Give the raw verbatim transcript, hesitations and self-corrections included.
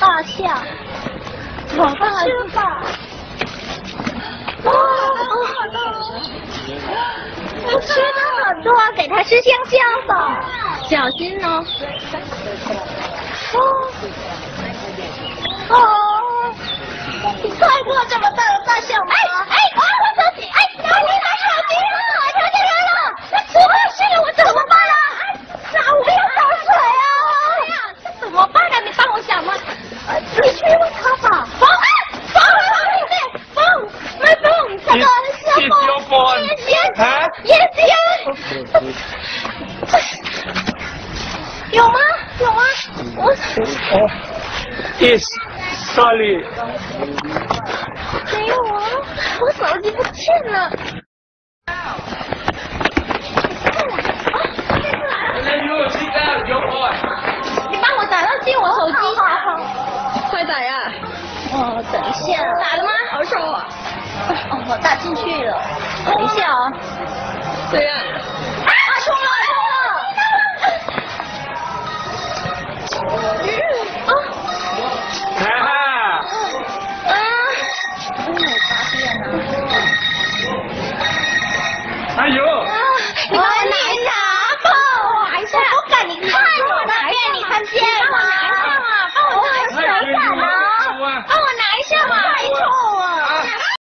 大象，我爸是吧？哇，好好大哦！你吃了很多，给它吃香香的，小心哦。哦，哦，你看过这么大的大象吗？哎哎，我我自己，哎，我你拿手机了，拿手机了，那出了事了，我怎么办啊？哎，我要倒水啊！哎呀，这怎么办呢？你帮我想嘛。 你去问他吧，放啊放放放，没放，他搞的是放，眼睛眼睛，有吗有吗？我 ，is sorry， 没有啊，我手机不见了。你帮我打到进我手机。 快打呀！哦，等一下，打了吗？好手啊！哦，我打进去了。等一下啊！对呀。啊！冲了，冲了！啊！哈哈！啊！哎呦，发现了！哎呦！你把我拿下！抱我一下！我不敢，你看我那边，你看见？